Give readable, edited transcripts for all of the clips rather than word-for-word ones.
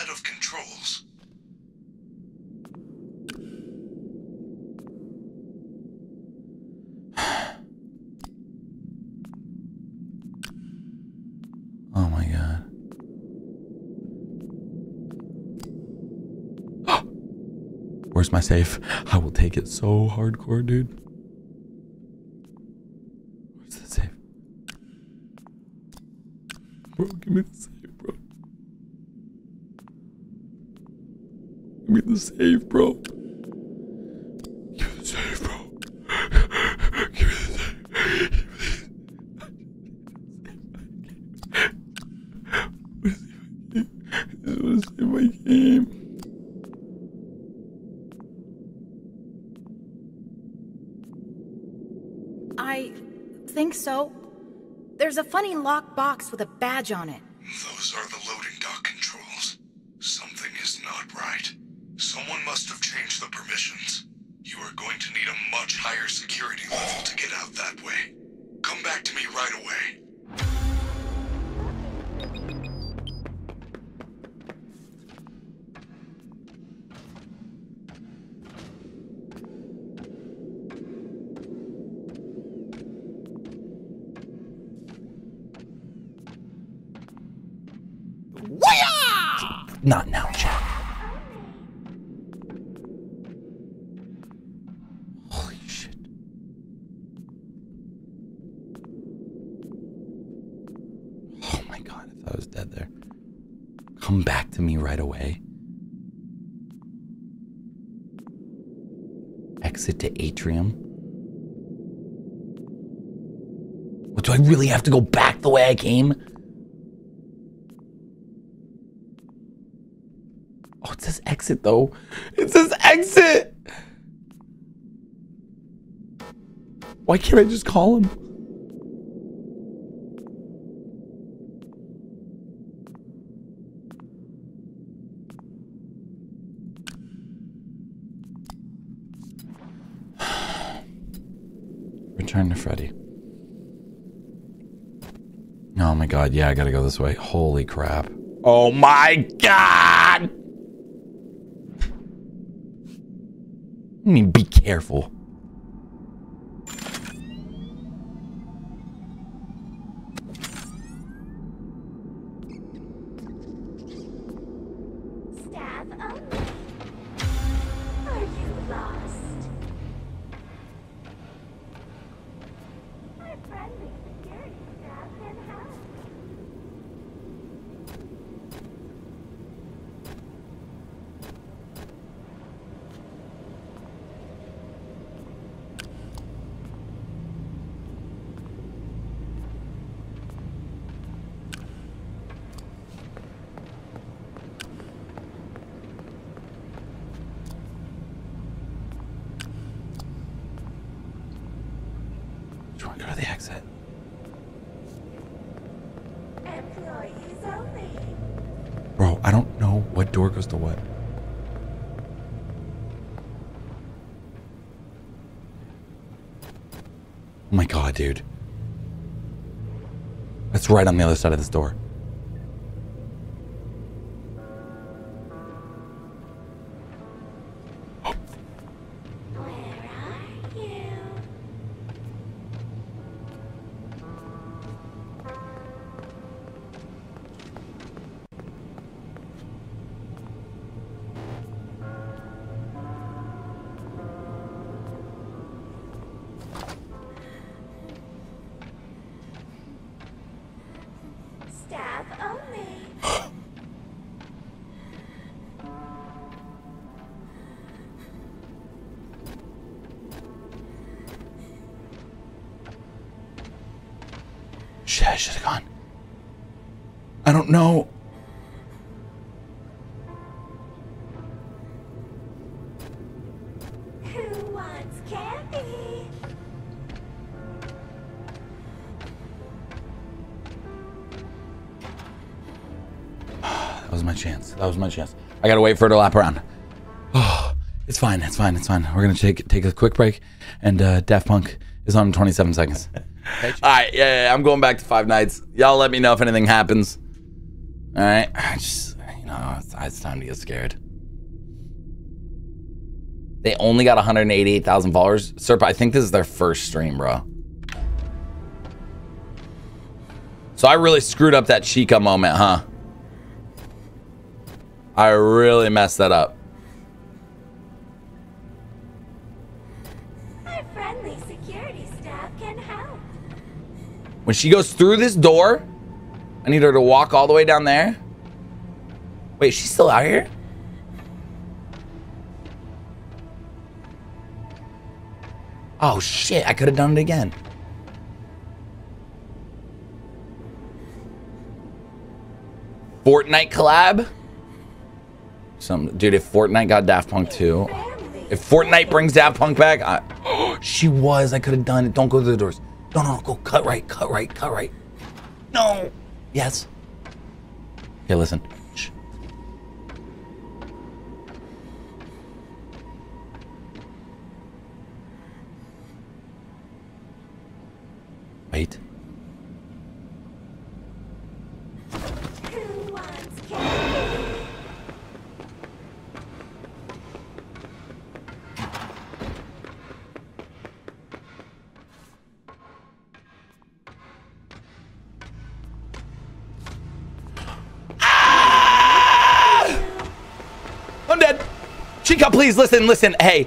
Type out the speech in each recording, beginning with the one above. set of controls. Oh my god. Where's my safe? I will take it so hardcore, dude. Where's the safe? Bro, give me the safe, bro. Give me the safe, bro. Give me the safe, bro. Give me the safe. I just want to save my game. So, there's a funny locked box with a badge on it. Those are the loading dock controls. Something is not right. Someone must have changed the permissions. You are going to need a much higher security level to get out that way. Come back to me right away. Not now, Jack. Holy shit. Oh my god, I thought I was dead there. Come back to me right away. Exit to atrium. What, do I really have to go back the way I came? It says exit though. It says exit. Why can't I just call him? Return to Freddy. Oh my god, yeah, I gotta go this way. Holy crap. Oh my god! I mean, be careful. Stab on me. Are you lost? My friendly security staff can help. To what? Oh my god, dude. That's right on the other side of this door. Oh. Where are you? No. Who wants candy? That was my chance. That was my chance. I gotta wait for her to lap around. Oh, it's fine. It's fine. It's fine. We're gonna take a quick break, and Daft Punk is on in 27 seconds. All right. Yeah, I'm going back to Five Nights. Y'all let me know if anything happens. All right, I just, you know, No, it's time to get scared. They only got 188,000 followers. Serpa, I think this is their first stream, bro. So I really screwed up that Chica moment, huh? I really messed that up. Our friendly security staff can help. When she goes through this door, I need her to walk all the way down there. Wait, she's still out here? Oh shit, I could have done it again. Fortnite collab? Dude, if Fortnite got Daft Punk too. If Fortnite brings Daft Punk back, I could have done it. Don't go through the doors. No, no, no, go cut right, cut right, cut right. No. Yes. Okay, listen. Shh. Wait. Chica, please listen, listen. Hey.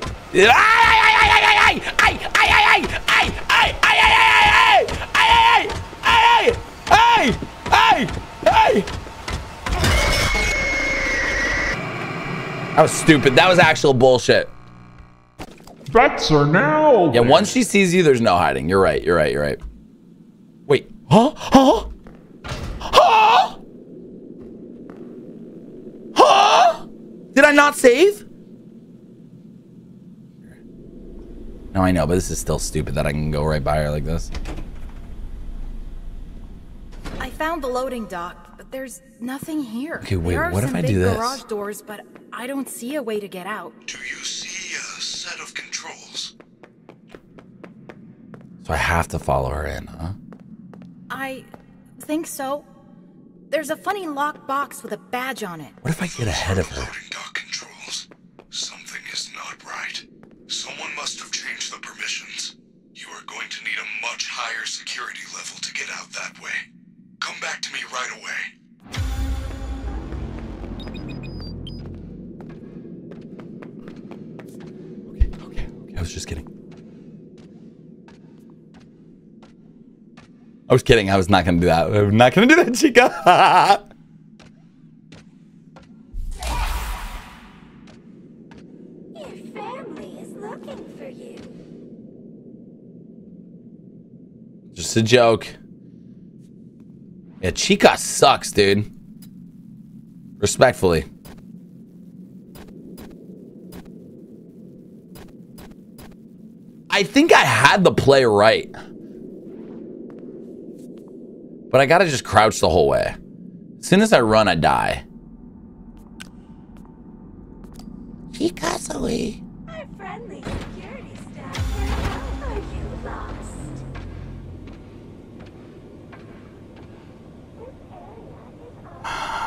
That was stupid. That was actual bullshit. That's her now. Yeah, once she sees you, there's no hiding. You're right. You're right. You're right. Wait. Huh? Huh? Huh? Huh? Did I not save? No, I know, but this is still stupid that I can go right by her like this. I found the loading dock, but there's nothing here. Okay, wait, what if I do this? There are some big garage doors, but I don't see a way to get out. Do you see a set of controls? So I have to follow her in, huh? I think so. There's a funny locked box with a badge on it. What if I get ahead of her? Loading dock controls. Something is not right. Someone must have changed the permissions. You are going to need a much higher security level to get out that way. Come back to me right away. Okay, okay, okay. I was just kidding. I was kidding. I was not going to do that. I'm not going to do that, Chica. Just a joke. Yeah, Chica sucks, dude. Respectfully. I think I had the play right. But I gotta just crouch the whole way. As soon as I run, I die. Chica's away.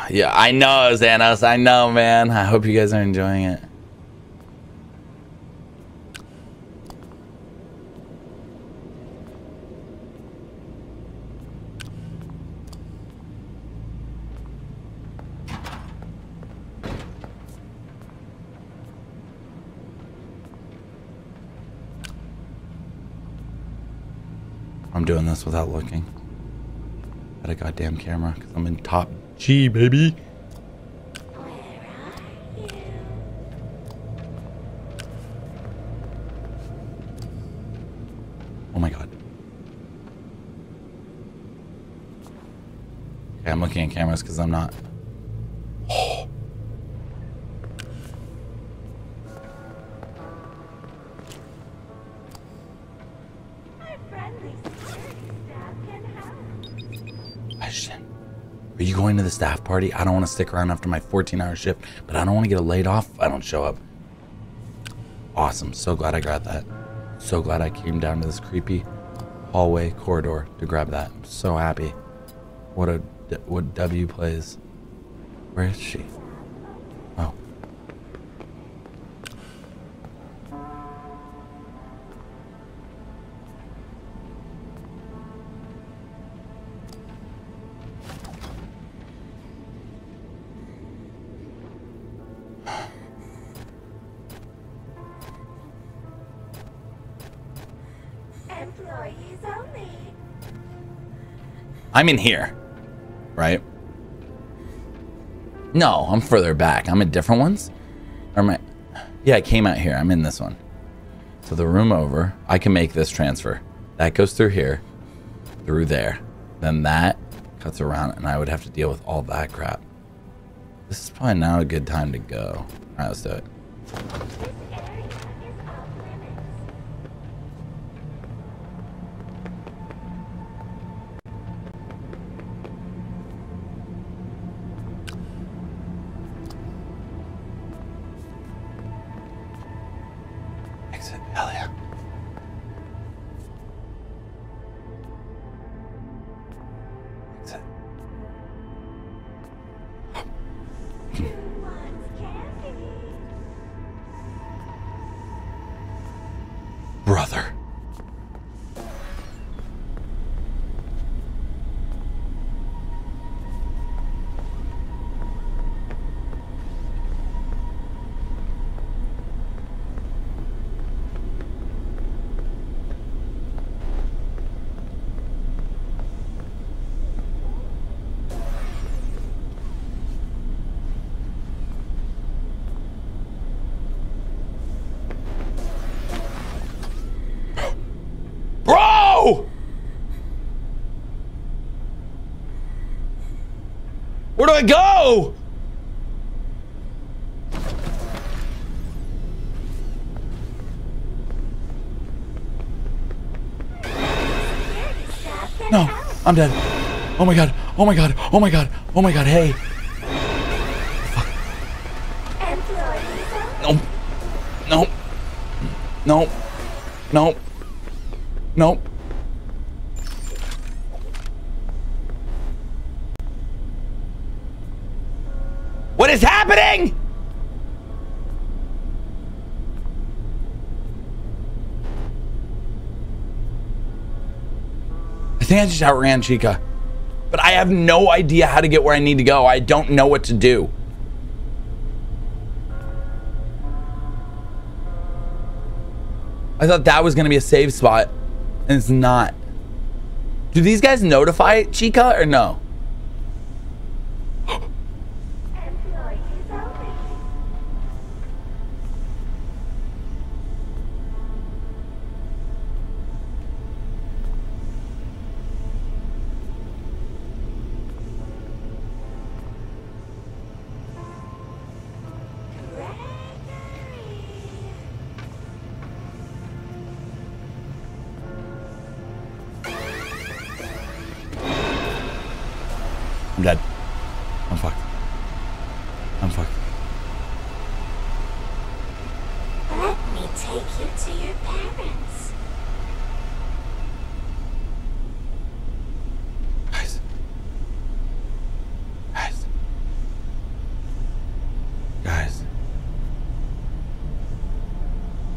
Yeah, I know, Xanos. I know, man. I hope you guys are enjoying it. I'm doing this without looking at a goddamn camera because I'm in top. Gee, baby. Where are you? Oh my god. Okay, I'm looking at cameras because I'm not. Oh. Our friendly security staff can help. Question. Are you going to the staff party? I don't want to stick around after my 14-hour shift, but I don't want to get laid off if I don't show up. Awesome. So glad I grabbed that. So glad I came down to this creepy hallway corridor to grab that. I'm so happy. What W plays. Where is she? employees only. I'm in here, right? No, I'm further back. I'm in different ones? Or am I? Yeah, I came out here. I'm in this one. So the room over, I can make this transfer. That goes through here, through there. Then that cuts around and I would have to deal with all that crap. This is probably not a good time to go. All right, let's do it. This area is off limits. Exit, hell yeah. Brother. Where do I go? No, I'm dead. Oh my god. Oh my god. Oh my god. Oh my god. Hey. Nope. Nope. Nope. Nope. Nope. What is happening? I think I just outran Chica, but I have no idea how to get where I need to go. I don't know what to do. I thought that was gonna be a save spot, and it's not. Do these guys notify Chica or no? I'm dead. I'm fucked. I'm fucked. Let me take you to your parents. Guys. Guys. Guys.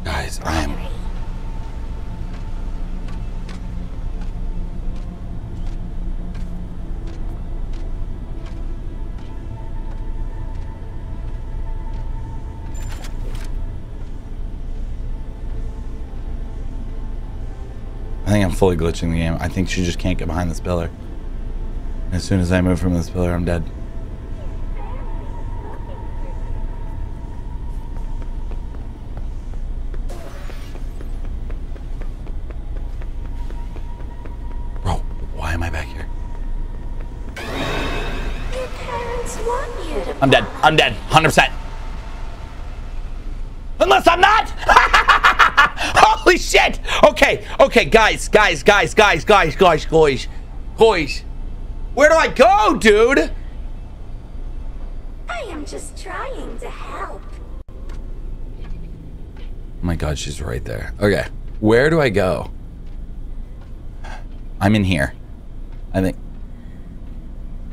Guys, I am... I think I'm fully glitching the game. I think she just can't get behind this pillar. As soon as I move from this pillar, I'm dead. Bro, why am I back here? Your parents want you to. I'm dead. I'm dead. 100%. Unless I'm not! Holy shit! Okay, okay, guys. Where do I go, dude? I am just trying to help. Oh my god, she's right there. Okay, where do I go? I'm in here. I think.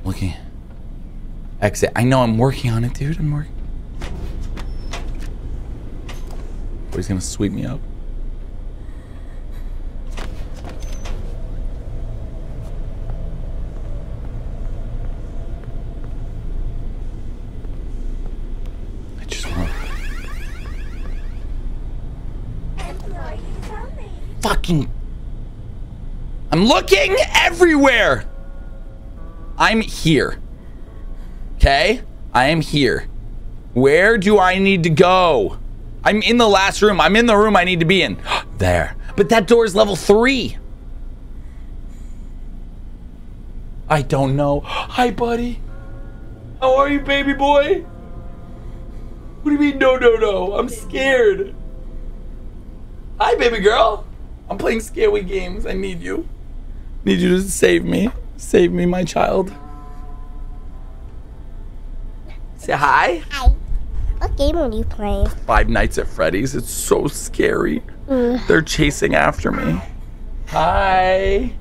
Looking. Exit. I know I'm working on it, dude. I'm working. Oh, he's gonna sweep me up. Fucking I'm looking everywhere. I'm here. Okay? I am here. Where do I need to go? I'm in the last room. I'm in the room I need to be in. There. But that door is level 3. I don't know. Hi, buddy. How are you, baby boy? What do you mean, no, no, no? I'm scared. Hi, baby girl. I'm playing scary games. I need you. Need you to save me. Save me, my child. Say hi. Hi. What game are you playing? Five Nights at Freddy's. It's so scary. They're chasing after me. Hi.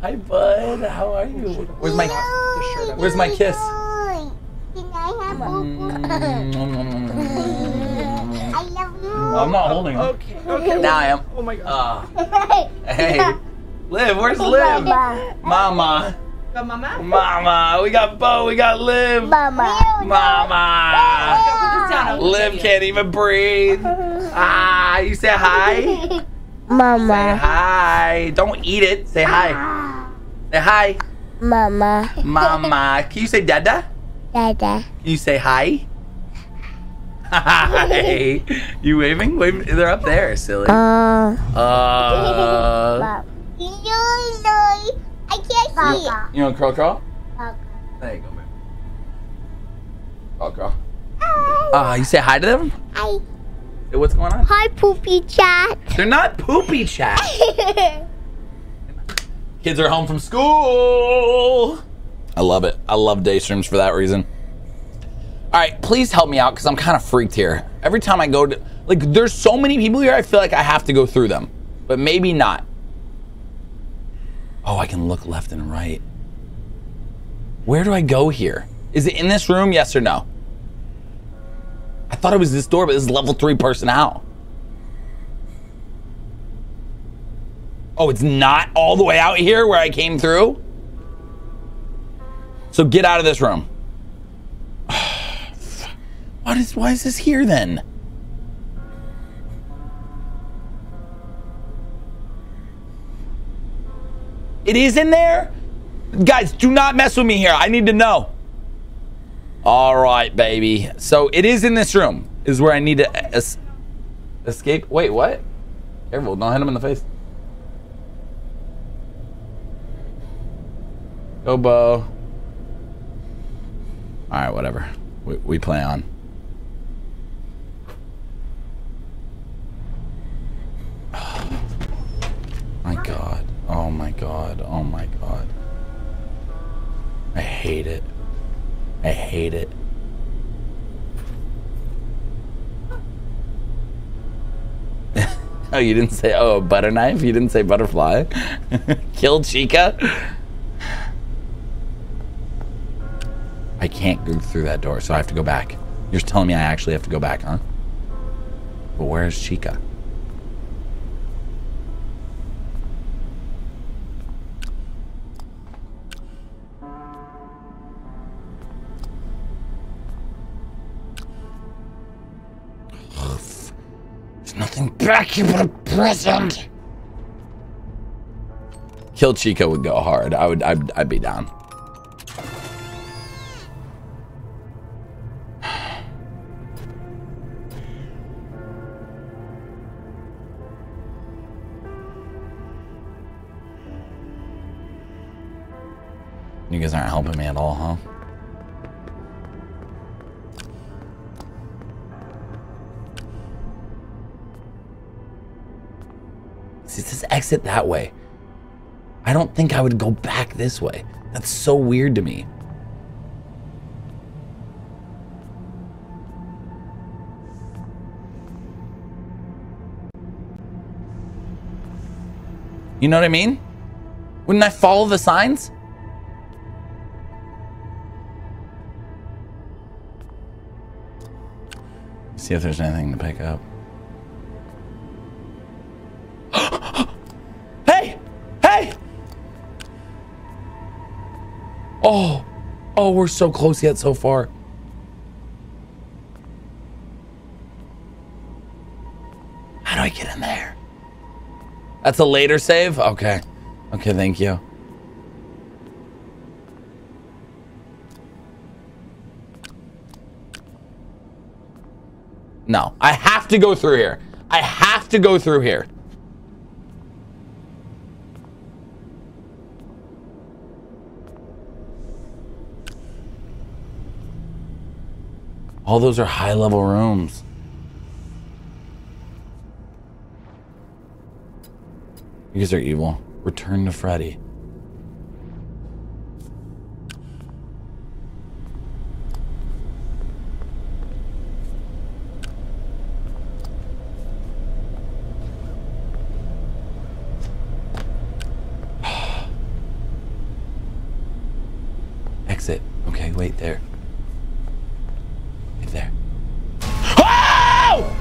Hi, bud. How are you? Where's my kiss? I love you. I'm not holding it. Okay. Okay. Now I am. Oh my God. Hey. Liv, where's Liv? Mama. Got Mama? Mama. We got Bo. We got Liv. Mama. Liv can't even breathe. Ah, you say hi? Mama. Say hi. Don't eat it. Say hi. Say hi. Mama. Mama. Can you say dada? Dada. Can you say hi? Hi. You waving? Wave. They're up there, silly. No. I can't see it. You want curl, curl? Curl. There you go, baby. Curl, curl. Hi. You say hi to them? Hi. Hey, what's going on? Hi, poopy chat. They're not poopy chat. Kids are home from school. I love it. I love day streams for that reason. All right, please help me out because I'm kind of freaked here. Every time I go to, like, there's so many people here, I feel like I have to go through them, but maybe not. Oh, I can look left and right. Where do I go here? Is it in this room, yes or no? I thought it was this door, but this is level 3 personnel. Oh, it's not all the way out here where I came through? So get out of this room. Why is this here then? It is in there? Guys, do not mess with me here. I need to know. All right, baby. So it is in this room is where I need to escape. Wait, what? Careful, don't hit him in the face. Go, Bo. All right, whatever. We play on. My God. Oh my God. Oh my God. I hate it. I hate it. Oh, you didn't say, oh, a butter knife? You didn't say butterfly? Kill Chica? I can't go through that door, so I have to go back. You're telling me I actually have to go back, huh? But where is Chica? Nothing back here but a present. Kill Chica would go hard. I'd be down. You guys aren't helping me at all, huh? It says exit that way. I don't think I would go back this way. That's so weird to me. You know what I mean? Wouldn't I follow the signs? See if there's anything to pick up. Oh, oh, we're so close yet so far. How do I get in there? That's a later save? Okay. Okay, thank you. No, I have to go through here. I have to go through here. All those are high-level rooms. You guys are evil. Return to Freddy. Exit. Okay, wait there. Wait there. Oh!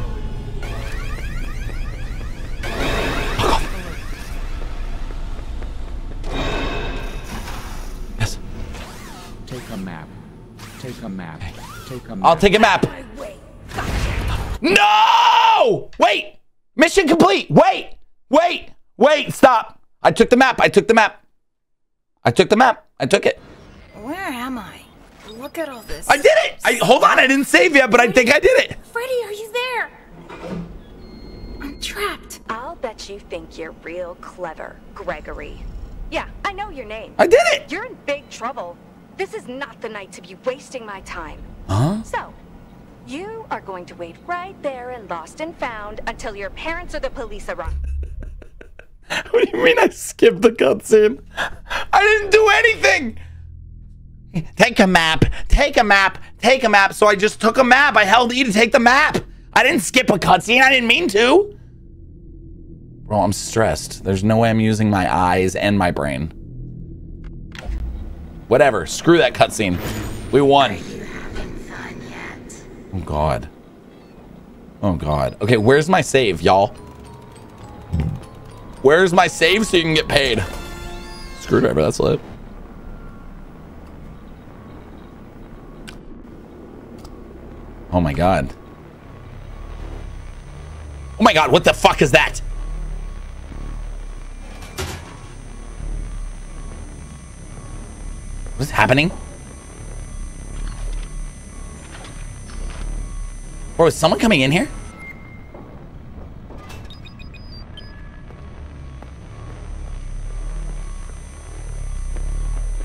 Yes. Take a map. Take a map. Take a map. I'll take a map. No! Wait! Mission complete! Wait! Wait! Wait! Stop! I took the map. I took the map. I took the map. I took it. Where am I? Look at all this. I did it! Hold on, I didn't save yet, but I think I did it. Freddy, are you there? I'm trapped. I'll bet you think you're real clever, Gregory. Yeah, I know your name. I did it! You're in big trouble. This is not the night to be wasting my time. Huh? So, you are going to wait right there in Lost and Found until your parents or the police arrive. What do you mean I skipped the cutscene? I didn't do anything! Take a map, take a map, take a map. So I just took a map. I held E to take the map. I didn't skip a cutscene. I didn't mean to. Bro, I'm stressed. There's no way I'm using my eyes and my brain. Whatever. Screw that cutscene. We won. Are you having fun yet? Oh, God. Oh, God. Okay, where's my save, y'all? Where's my save so you can get paid? Screwdriver, that's lit. Oh my God. Oh my God, what the fuck is that? What's happening? Bro, is someone coming in here?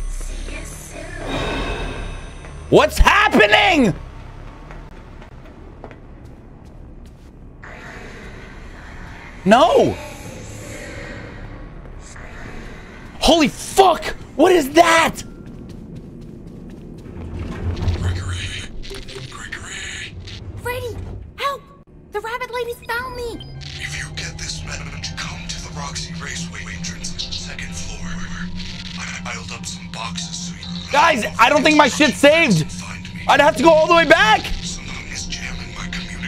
See you soon. What's happening? No! Holy fuck! What is that? Gregory! Gregory! Freddy! Help! The rabbit ladies found me! If you get this message, come to the Roxy Raceway entrance, second floor. I piled up some boxes so you... Guys, I don't think my shit's saved! I'd have to go all the way back!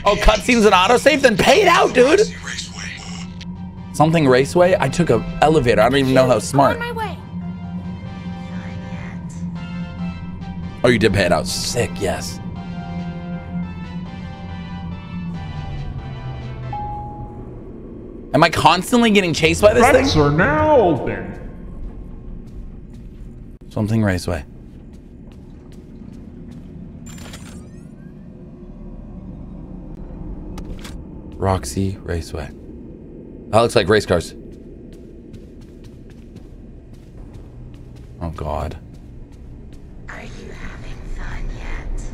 Oh, cutscenes and autosave? Then pay it out, dude! Something raceway? I took an elevator. I don't even know how smart. On my way. Oh, you did pay it out. Sick, yes. Am I constantly getting chased by this thing? Are now open. Something raceway. Roxy Raceway. That looks like race cars. Oh, God. Are you having fun yet?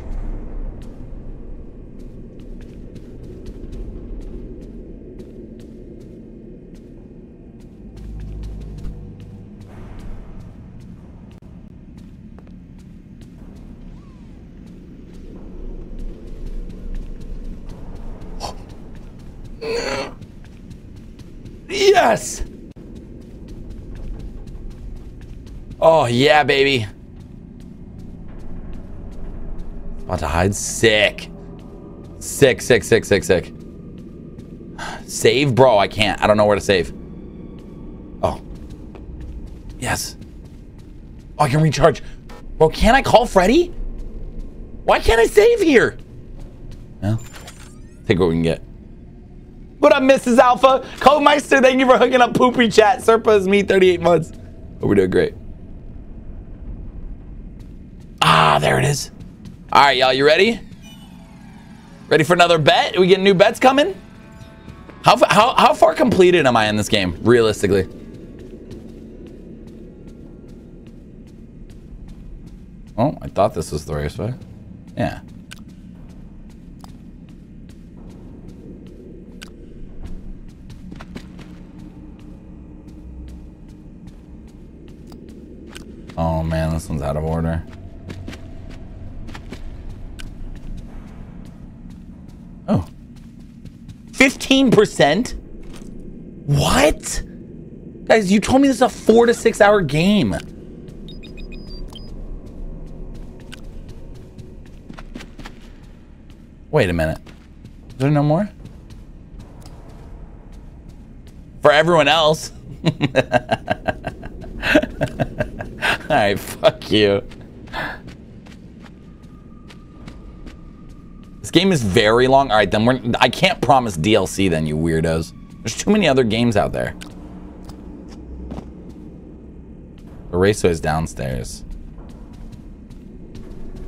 Yes! Oh, yeah, baby. About to hide. Sick. Sick, sick, sick, sick, sick. Save? Bro, I can't. I don't know where to save. Oh. Yes. Oh, I can recharge. Bro, can I call Freddy? Why can't I save here? Well, take what we can get. What up, Mrs. Alpha? Codemeister, thank you for hooking up Poopy Chat. Serpa is me, 38 months. Oh, we're doing great. Ah, there it is. All right, y'all, you ready? Ready for another bet? We getting new bets coming? How far completed am I in this game, realistically? Oh, I thought this was the raceway. Yeah. Oh man, this one's out of order. Oh. 15%? What? Guys, you told me this is a 4 to 6 hour game. Wait a minute. Is there no more? For everyone else. Alright, fuck you. This game is very long. Alright, then I can't promise DLC then, you weirdos. There's too many other games out there. The raceway's downstairs.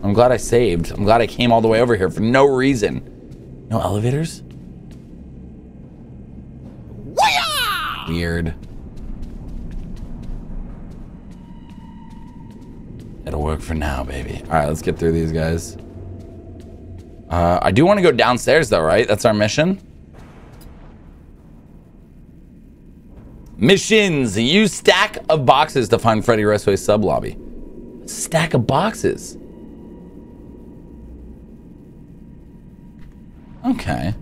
I'm glad I saved. I'm glad I came all the way over here for no reason. No elevators? Weird. It'll work for now, baby. All right, let's get through these guys. I do want to go downstairs though, right? That's our mission. Missions. Use stack of boxes to find Freddy Raceway sub lobby. Stack of boxes. Okay.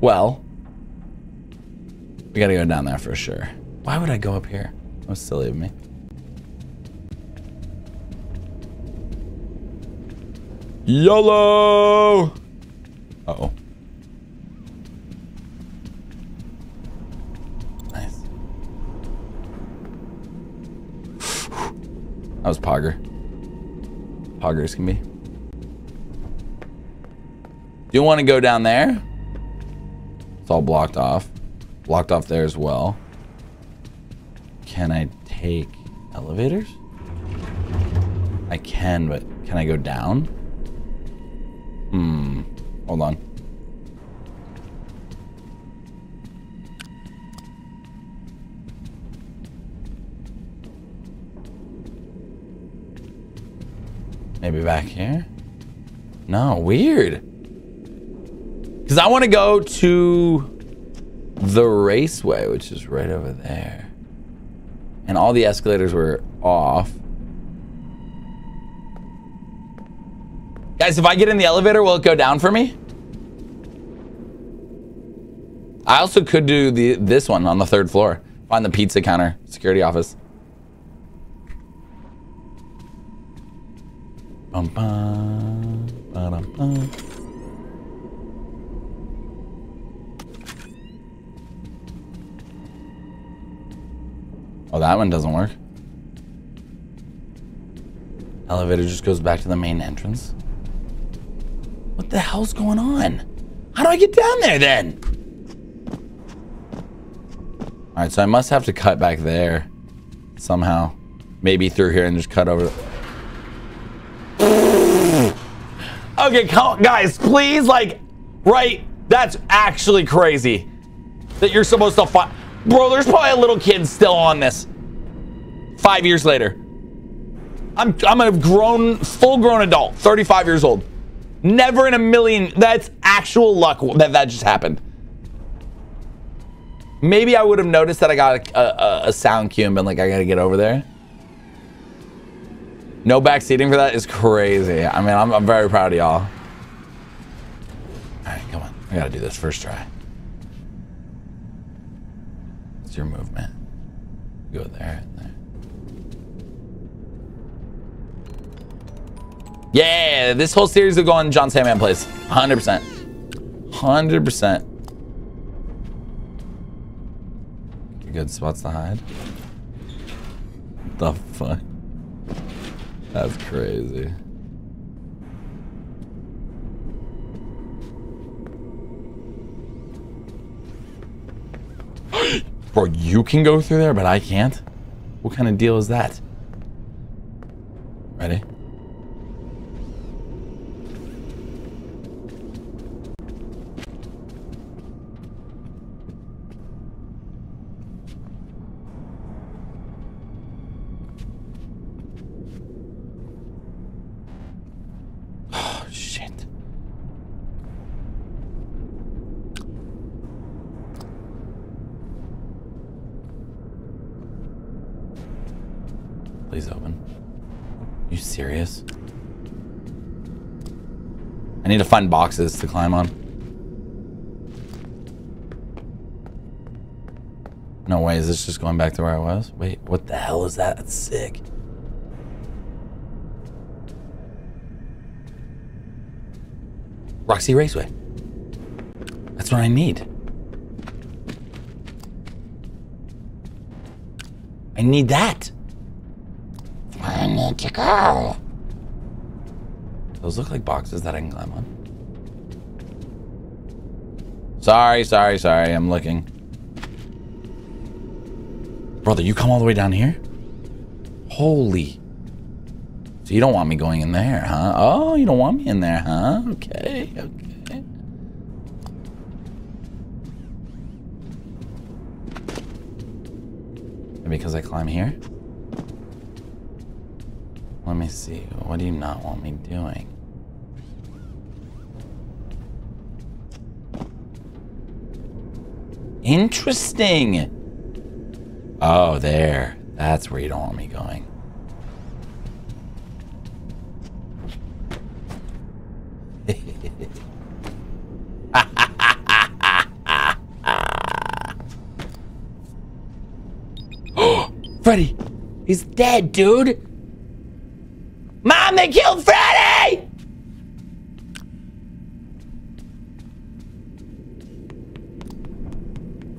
Well, we gotta go down there for sure. Why would I go up here? That was silly of me. YOLO! Uh-oh. Nice. That was Pogger. Poggers can be. Do you want to go down there? It's all blocked off. Blocked off there as well. Can I take elevators? I can, but can I go down? Hmm. Hold on. Maybe back here? No, weird. Because I want to go to the raceway, which is right over there. And all the escalators were off. Guys, if I get in the elevator, will it go down for me? I also could do this one on the third floor. Find the pizza counter, security office. Bum, bum, ba-dum, bum. Oh, that one doesn't work. Elevator just goes back to the main entrance. What the hell's going on? How do I get down there then? All right, so I must have to cut back there somehow. Maybe through here and just cut over. Okay, guys, please, like, right? That's actually crazy that you're supposed to fight. Bro, there's probably a little kid still on this. 5 years later. I'm a grown, full-grown adult, 35 years old. Never in a million, that's actual luck that just happened. Maybe I would have noticed that I got a sound cue and been like, I gotta get over there. No back seating for that is crazy. I mean, I'm very proud of y'all. All right, come on. I gotta do this first try. Your movement. Go there and there. Yeah, this whole series will go on Jonsandman plays. 100%. 100%. Good spots to hide. What the fuck? That's crazy. Bro, you can go through there, but I can't? What kind of deal is that? Ready? I need to find boxes to climb on. No way, is this just going back to where I was? Wait, what the hell is that? That's sick. Roxy Raceway. That's what I need. I need that. I need to go. Those look like boxes that I can climb on. Sorry, sorry, sorry. I'm looking. Brother, you come all the way down here? Holy. So you don't want me going in there, huh? Oh, you don't want me in there, huh? Okay, okay. And because I climb here? Let me see. What do you not want me doing? Interesting. Oh, there. That's where you don't want me going. Freddy, he's dead, dude. Mom, they killed Freddy!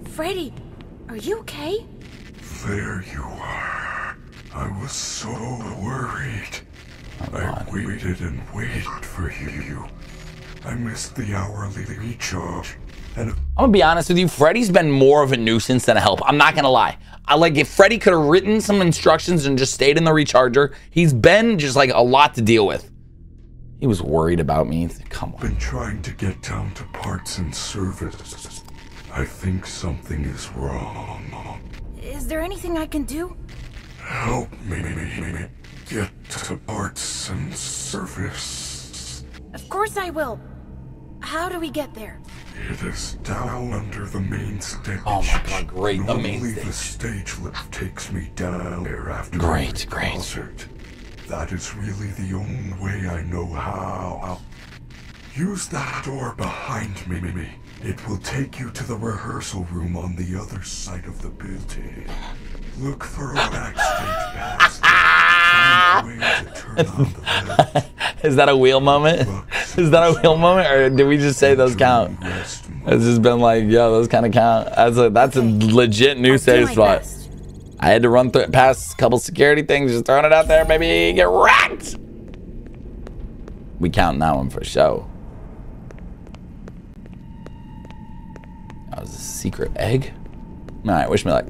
Freddy, are you okay? There you are. I was so worried. I waited and waited for you. I missed the hourly recharge. And I'm gonna be honest with you, Freddy's been more of a nuisance than a help. I'm not gonna lie. I like if Freddy could have written some instructions and just stayed in the recharger, he's been just like a lot to deal with. He was worried about me. Come on. Been trying to get down to parts and service. I think something is wrong. Is there anything I can do? Help me get to parts and service. Of course I will. How do we get there? It is down under the main stage. Oh my god, great, the main stage. Only the stage lift takes me down there after the concert. That is really the only way I know how. I'll use that door behind me. It will take you to the rehearsal room on the other side of the building. Look for a backstage pass. Find a way to turn on the light. Is that a wheel moment? Is that a wheel moment, or did we just say those count? It's just been like, yo, those kind of count. That's a legit new save spot. I had to run past a couple security things, just throwing it out there, maybe get wrecked. We count that one for show. That was a secret egg. All right, wish me luck.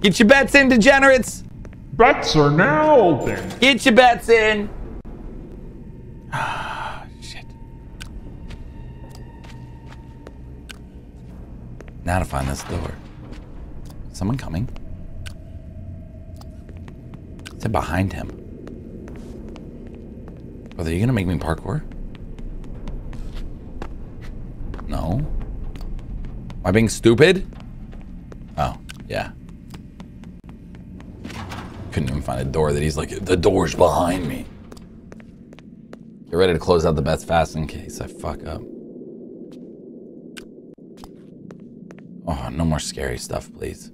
Get your bets in, degenerates. Bets are now open. Get your bets in. Ah, shit. Now to find this door. Someone coming. Is it behind him? Brother, are you gonna make me parkour? No. Am I being stupid? Oh, yeah. Couldn't even find a door that he's like, the door's behind me. Get ready to close out the bets fast in case I fuck up. Oh, no more scary stuff, please.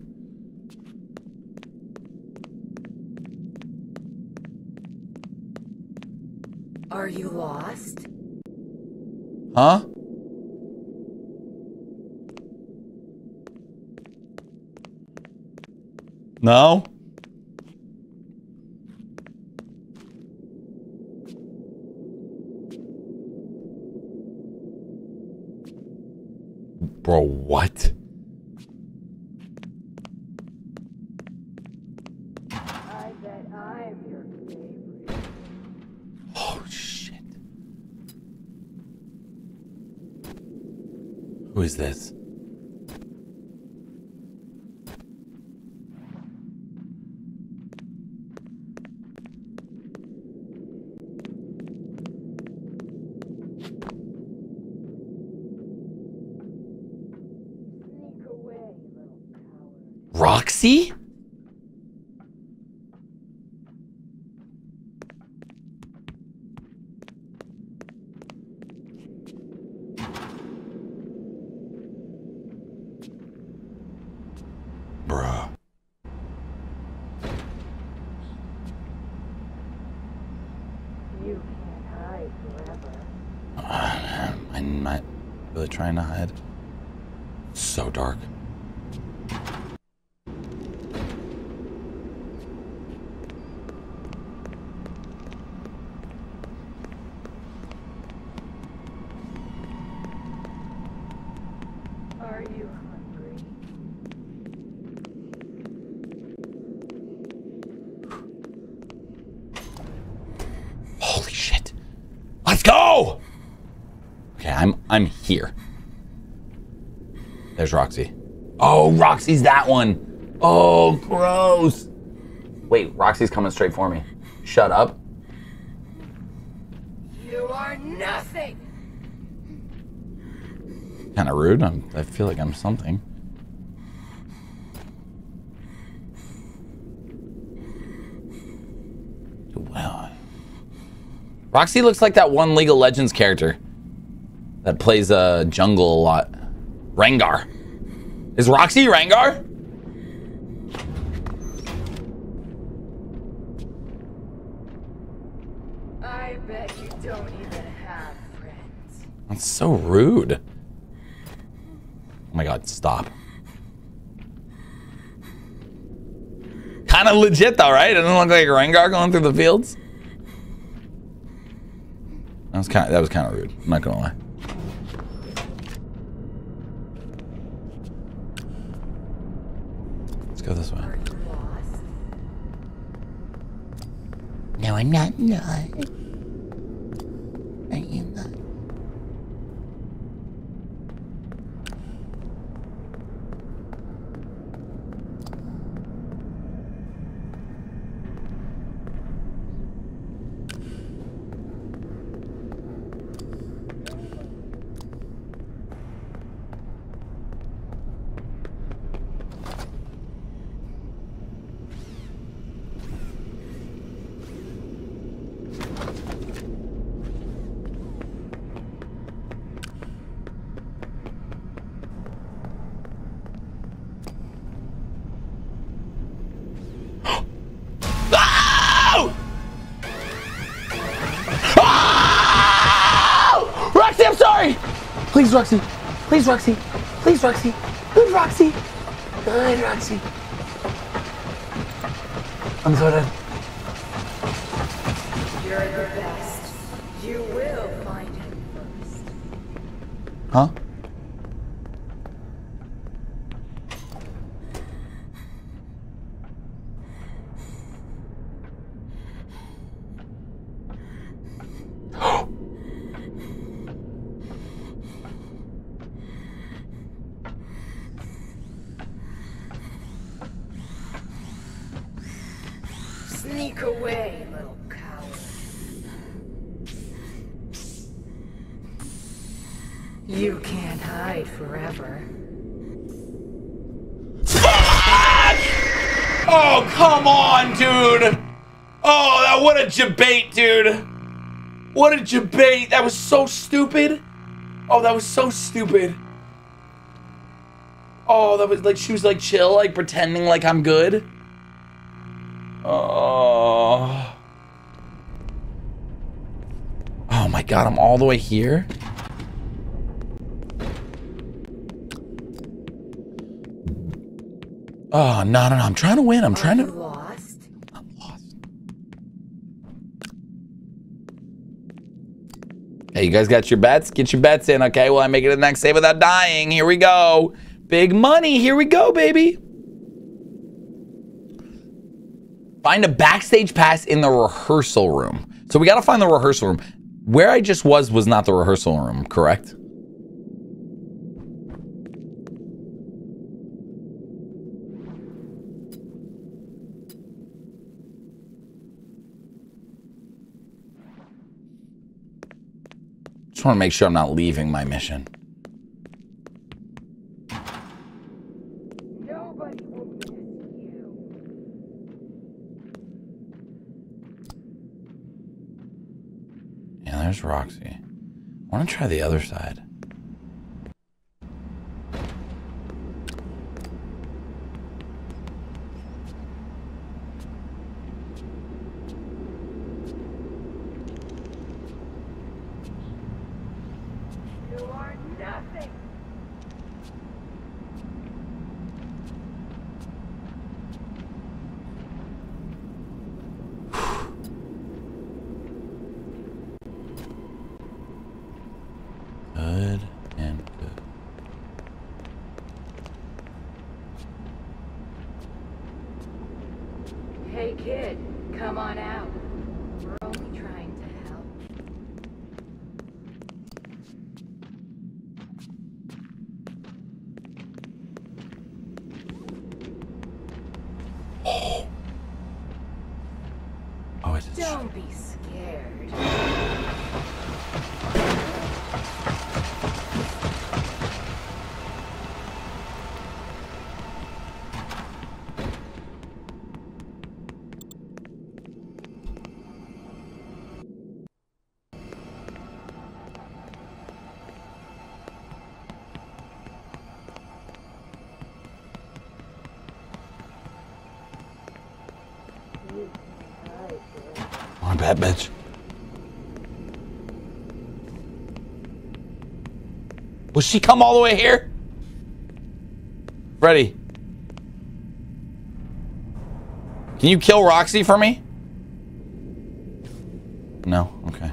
Are you lost? Huh? No? Bro, what? Who is this? Roxy? Trying to hide. It's so dark. Are you hungry? Holy shit. Let's go! Okay, I'm here. There's Roxy. Oh, Roxy's that one. Oh, gross. Wait, Roxy's coming straight for me. Shut up. You are nothing. Kind of rude. I feel like I'm something. Wow. Roxy looks like that one League of Legends character that plays jungle a lot. Rengar. Is Roxy Rengar? I bet you don't even have friends. That's so rude. Oh my god, stop. Kind of legit though, right? It doesn't look like Rengar going through the fields. That was kind of rude. I'm not gonna lie. Go this way. No, I'm not lost. I am not. Please, Roxy. Please, Roxy. Please, Roxy. Good, Roxy. Good, Roxy. I'm so dead. You're the best. You will find him first. Huh? Sneak away, little coward. You can't hide forever. Oh, come on, dude. Oh, what a jabate, dude. What a jabate. That was so stupid. Oh, that was so stupid. Oh, that was like, she was like chill, like pretending like I'm good. Oh. Oh my god, I'm all the way here. Oh, no, I'm trying to win. I'm lost. Hey, you guys got your bets? Get your bets in, okay? Will I make it to the next save without dying? Here we go. Big money. Here we go, baby. Find a backstage pass in the rehearsal room. So we gotta find the rehearsal room. Where I just was not the rehearsal room, correct? Just want to make sure I'm not leaving my mission. Yeah, there's Roxy. I want to try the other side. That bitch. Will she come all the way here? Freddy. Can you kill Roxy for me? No? Okay.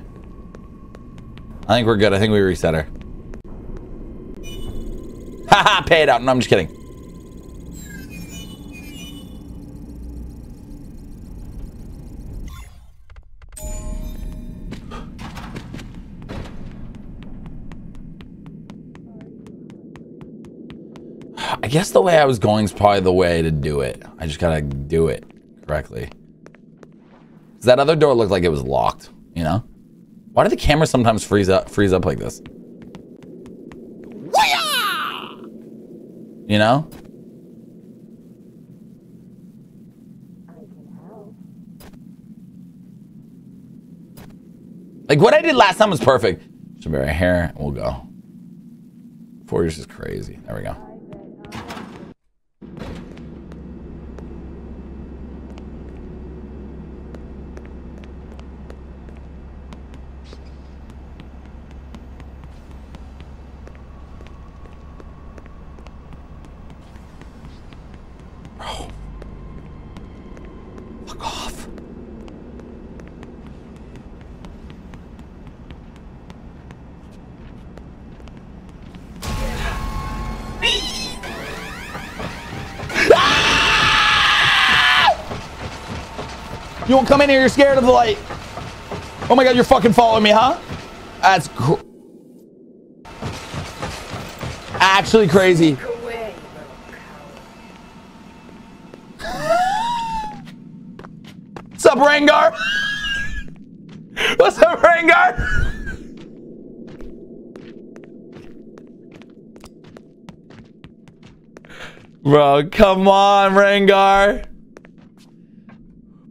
I think we're good. I think we reset her. Haha, pay it out. No, I'm just kidding. I guess the way I was going is probably the way to do it. I just gotta do it correctly. Because that other door looked like it was locked, you know? Why do the cameras sometimes freeze up like this? You know? Like what I did last time was perfect. Should be right here and we'll go. 4 years is crazy. There we go. You won't come in here, you're scared of the light. Oh my god, you're fucking following me, huh? That's actually crazy. What's up, Rengar? What's up, Rengar? Bro, come on, Rengar.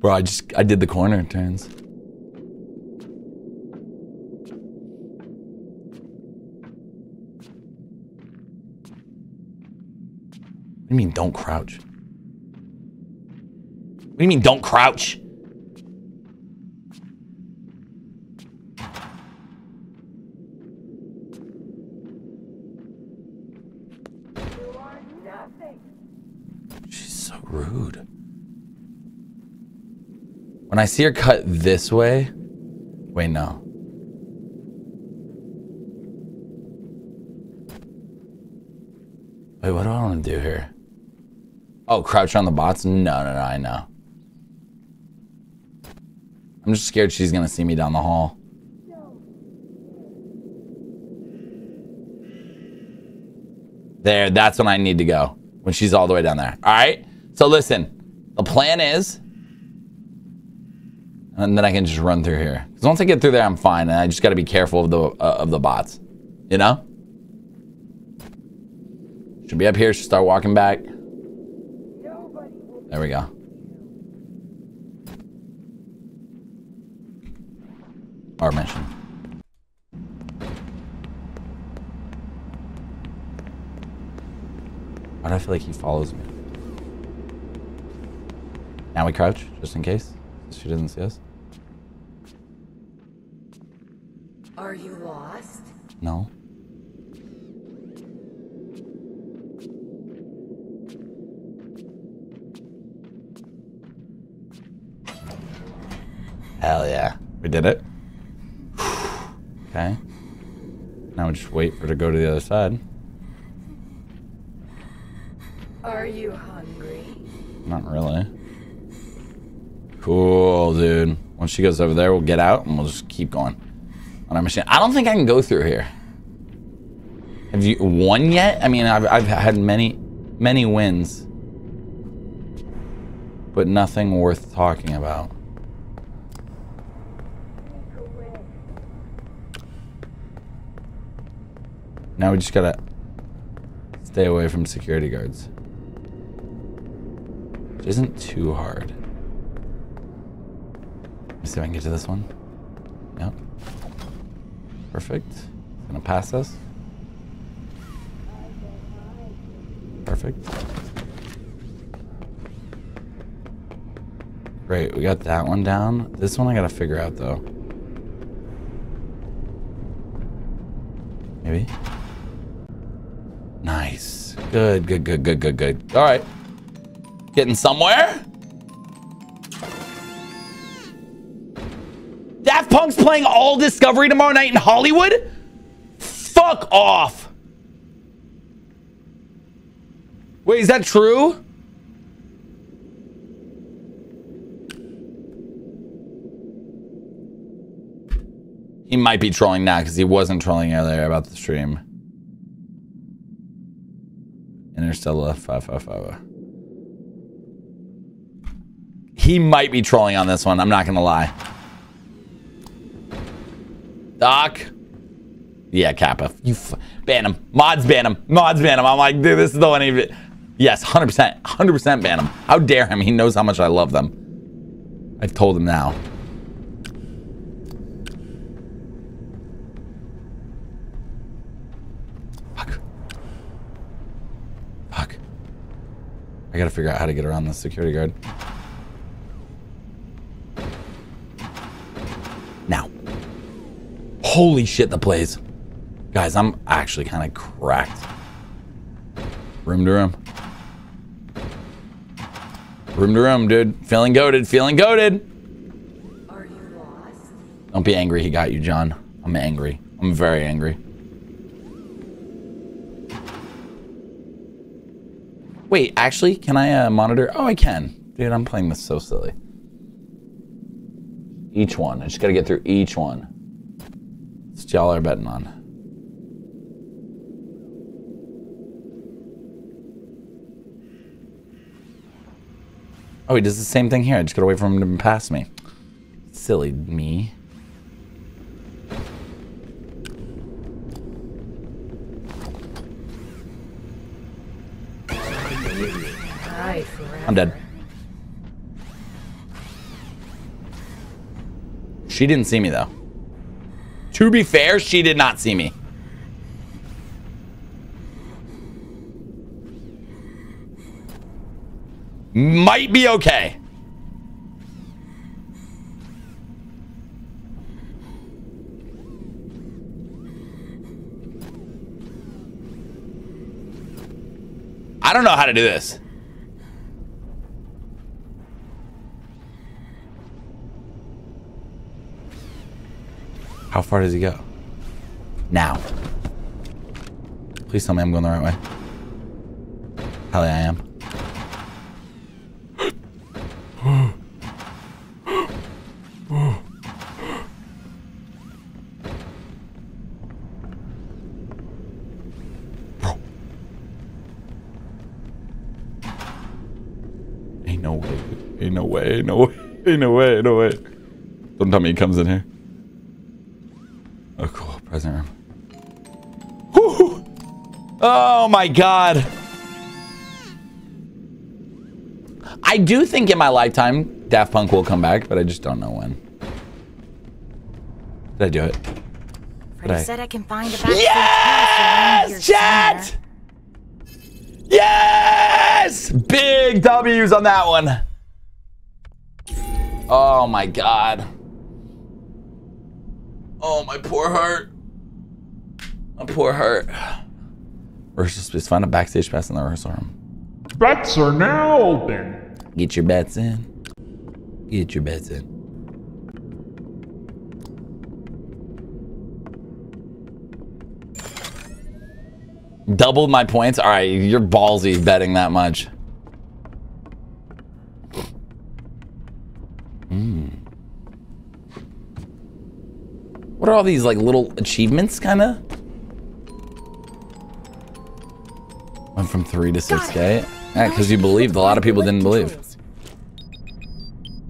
Bro, I did the corner turns. What do you mean don't crouch? What do you mean don't crouch? She's so rude. When I see her cut this way, wait, no. Wait, what do I want to do here? Oh, crouch on the bots? No, no, no, I know. I'm just scared she's gonna see me down the hall. There, that's when I need to go. When she's all the way down there. All right? So listen, the plan is And then I can just run through here. Because once I get through there, I'm fine. And I just got to be careful of the bots. You know? Should be up here. Should start walking back. There we go. Our mission. Why do I feel like he follows me? Now we crouch, just in case. She doesn't see us. Are you lost? No. Hell yeah. We did it. Okay. Now we just wait for her to go to the other side. Are you hungry? Not really. Cool, dude. Once she goes over there, we'll get out and we'll just keep going on our machine. I don't think I can go through here. Have you won yet? I mean, I've had many wins, but nothing worth talking about. Now we just gotta stay away from security guards. It isn't too hard. Let me see if I can get to this one. Yep. Perfect. It's gonna pass us. Perfect. Great, we got that one down. This one I gotta figure out though. Maybe. Nice. Good, good, good, good, good, good. All right. Getting somewhere. Daft Punk's playing all Discovery tomorrow night in Hollywood? Fuck off. Wait, is that true? He might be trolling now because he wasn't trolling earlier about the stream. Interstellar 555. He might be trolling on this one. I'm not gonna lie. Doc. Yeah, Kappa. You ban him. Mods ban him. Mods ban him. I'm like, dude, this is the one. He yes, 100%. 100% ban him. How dare him? He knows how much I love them. I've told him now. I gotta figure out how to get around the security guard. Now. Holy shit, the plays. Guys, I'm actually kind of cracked. Room to room. Room to room, dude. Feeling goated, feeling goated. Are you lost? Don't be angry he got you, John. I'm angry. I'm very angry. Wait, actually, can I monitor? Oh, I can. Dude, I'm playing this so silly. Each one. I just gotta get through each one. That's what y'all are betting on. Oh, he does the same thing here. I just gotta wait for him to pass me. Silly me. I'm dead. She didn't see me though. To be fair, she did not see me. Might be okay. I don't know how to do this. How far does he go? Now. Please tell me I'm going the right way. Hell yeah, I am. Bro. Ain't no way. Ain't no way. Ain't no way. Ain't no way. Ain't no way. Don't tell me he comes in here. Oh, cool. Present room. Woo! Oh my god. I do think in my lifetime, Daft Punk will come back, but I just don't know when. Did I do it? Freddy said I can find a back. Yes! Chat! Yes! Big W's on that one. Oh my god. Oh, my poor heart. My poor heart. Rehearsal space. Find a backstage pass in the rehearsal room. Bets are now open. Get your bets in. Get your bets in. Doubled my points? All right, you're ballsy betting that much. What are all these like little achievements, kind of? Went from 3 to 6 to 8. Yeah, because you believed. A lot of people didn't believe.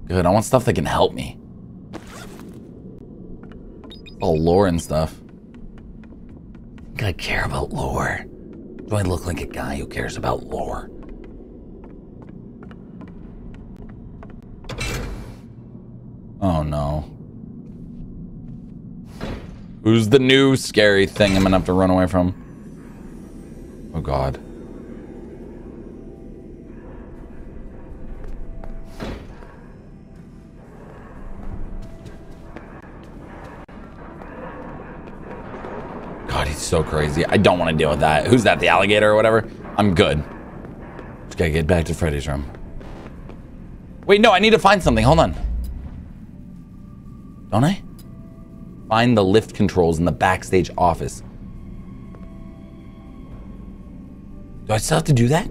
Good. I want stuff that can help me. All lore and stuff. I care about lore. Do I look like a guy who cares about lore? Oh no. Who's the new scary thing I'm gonna have to run away from? Oh god. God, he's so crazy. I don't want to deal with that. Who's that, the alligator or whatever? I'm good. Just gotta get back to Freddy's room. Wait, no, I need to find something. Hold on. Don't I? Find the lift controls in the backstage office. Do I still have to do that?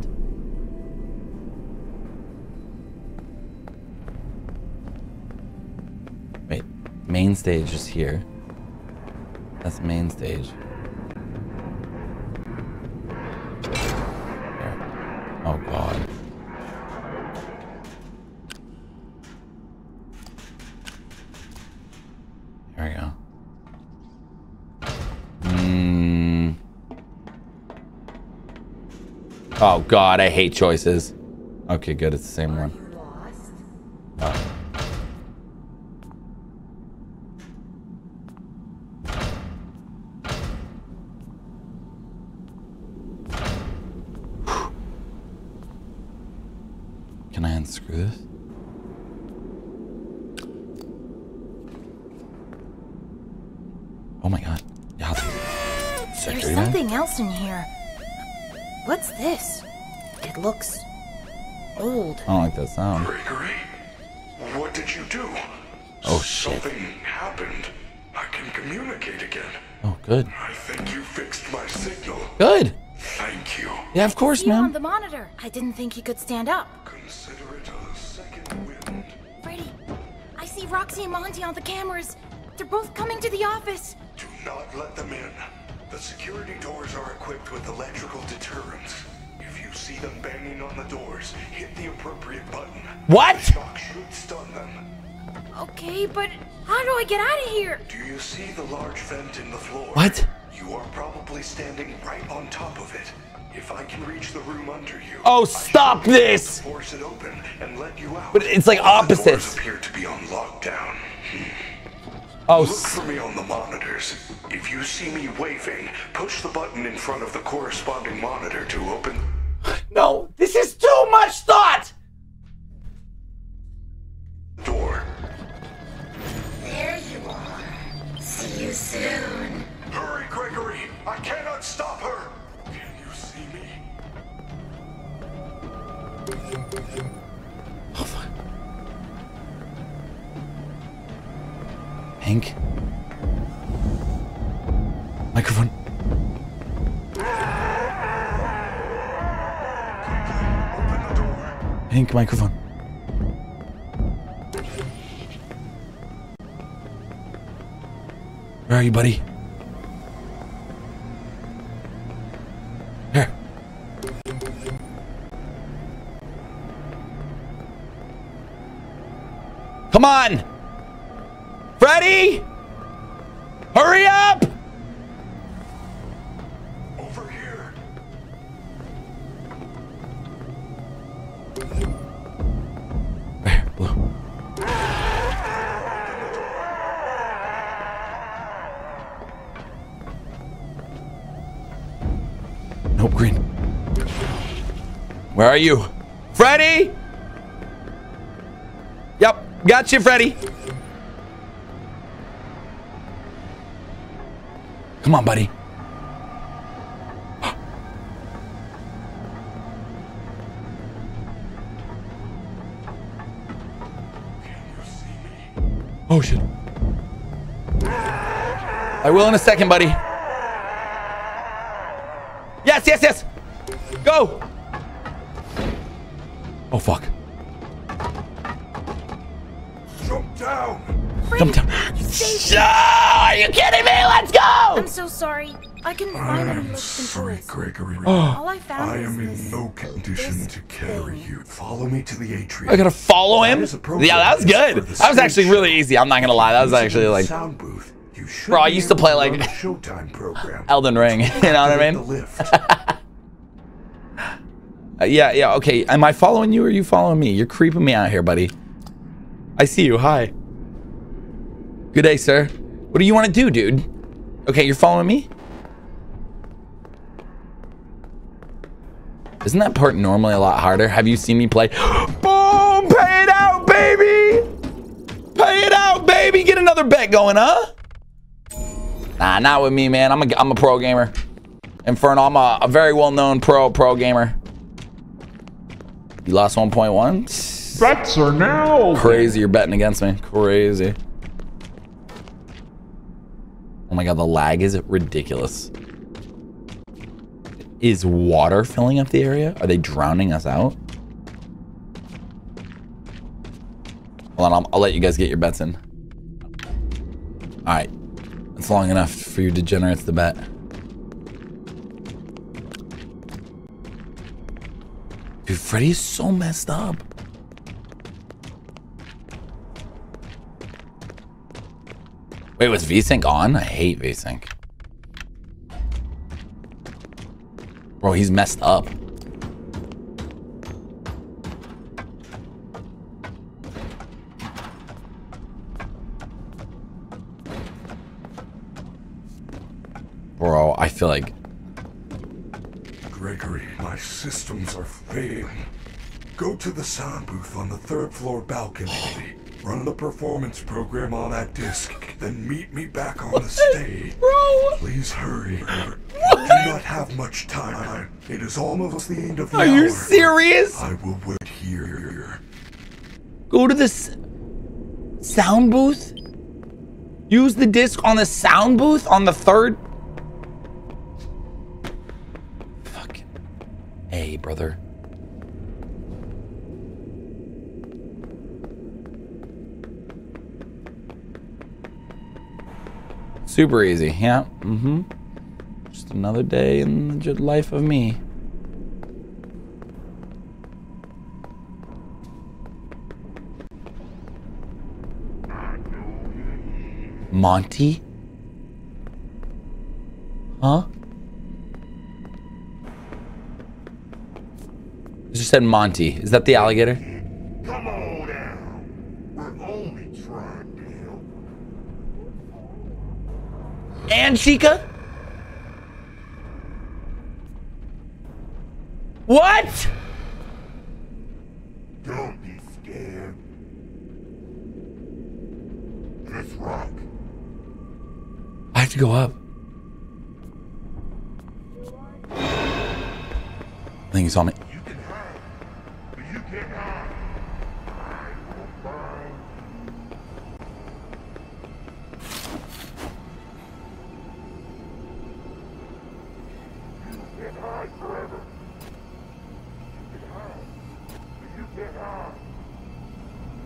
Wait, main stage is here. That's main stage. There. Oh god. There we go. Oh god, I hate choices. Okay, good, it's the same one. Oh. Can I unscrew this? Oh my god. Yeah, there's something else in here. What's this? It looks old. I don't like that sound. Gregory, what did you do? Oh, shit. Something happened. I can communicate again. Oh, good. I think you fixed my signal. Good. Thank you. Yeah, of course, man. On the monitor. I didn't think he could stand up. Consider it a second wind. Freddy, I see Roxy and Monty on the cameras. They're both coming to the office. Do not let them in. The security doors are equipped with electrical deterrents. If you see them banging on the doors, hit the appropriate button. What? The shock should stun them. Okay, but how do I get out of here? Do you see the large vent in the floor? What? You are probably standing right on top of it. If I can reach the room under you. Oh, stop this! Force it open and let you out. But it's like opposites. The doors appear to be on lockdown. Oh, look for me on the monitors. If you see me waving, push the button in front of the corresponding monitor to open. No, this is too much thought! Door. There you are. See you soon. Hurry, Gregory! I cannot stop her! Can you see me? Oh, fuck. Hank? Microphone. Open the door. Hank, microphone. Where are you, buddy? Here. Come on! Freddy! Hurry up! Over here. Blue. Nope, green. Where are you? Freddy! Yep, got you, Freddy. Come on, buddy. Oh, shit. I will in a second, buddy. Yes, yes, yes. Go. Oh, fuck. Jump down. Jump down. Are you kidding me? Let's go. I'm so sorry. I couldn't find any sorry, Gregory. All I found I am in no condition to carry you. Follow me to the atrium. I gotta follow him? Yeah, that was good. That was actually really easy. I'm not gonna lie. That was actually like... Sound booth. Bro, I used to play like Showtime program. Elden Ring, you know what I mean? Yeah, okay. Am I following you or are you following me? You're creeping me out here, buddy. I see you. Hi. Good day, sir. What do you want to do, dude? Okay, you're following me? Isn't that part normally a lot harder? Have you seen me play? Boom! Pay it out, baby! Pay it out, baby! Get another bet going, huh? Nah, not with me, man. I'm a pro gamer. Inferno, I'm a very well-known pro gamer. You lost 1.1? Bets are now! Crazy, you're betting against me. Crazy. Oh my god, the lag is ridiculous. Is water filling up the area? Are they drowning us out? Hold on, I'll let you guys get your bets in. Alright. It's long enough for you degenerates to bet. Dude, Freddy is so messed up. Wait, was VSync on? I hate VSync. Bro, he's messed up. Bro, I feel like... Gregory, my systems are failing. Go to the sound booth on the 3rd floor balcony. Run the performance program on that disc, then meet me back on the stage. Bro. Please hurry. What? Do not have much time. It is almost the end of the hour. Are you serious? I will wait here. Go to this sound booth? Use the disc on the sound booth on the 3rd? Hey, brother. Super easy, yeah. Mm-hmm. Just another day in the life of me. Monty? Huh? Just said Monty. Is that the alligator? Come on down. We're only trying to help. And Chica? What? Don't be scared. This rock. I have to go up. I think he's on it.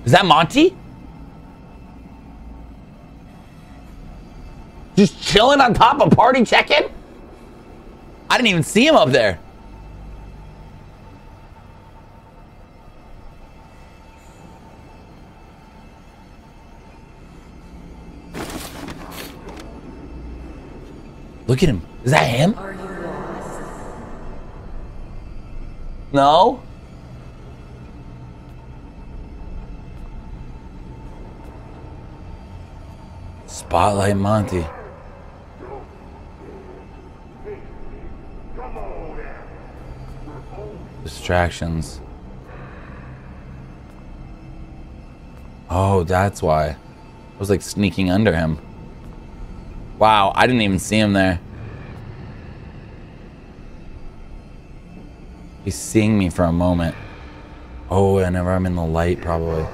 Is that Monty? Just chilling on top of party check-in? I didn't even see him up there. Look at him. Is that him? No? Spotlight Monty. Distractions. Oh, that's why. I was like sneaking under him. Wow, I didn't even see him there. He's seeing me for a moment. Oh, whenever I'm in the light, probably.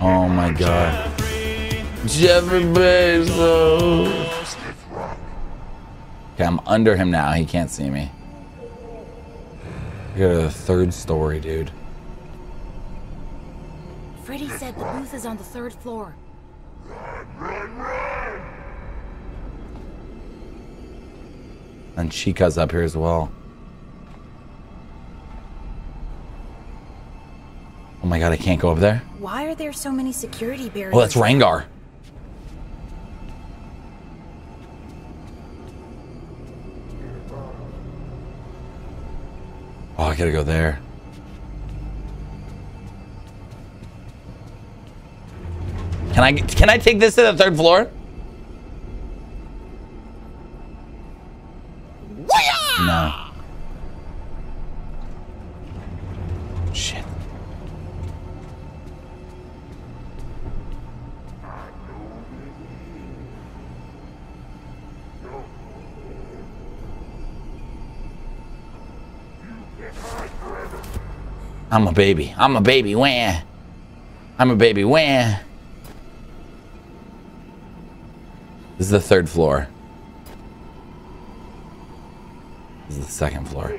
Oh my god. Jeffrey Bezos! Okay, I'm under him now. He can't see me. I go to the third story, dude. Freddy said the booth is on the third floor. Run! And Chica's up here as well. Oh my god, I can't go up there? Why are there so many security barriers? Oh, that's Rengar. Oh, I gotta go there. Can I take this to the third floor? No. Shit. I'm a baby. I'm a baby. Where? I'm a baby. Where? This is the third floor. This is the second floor.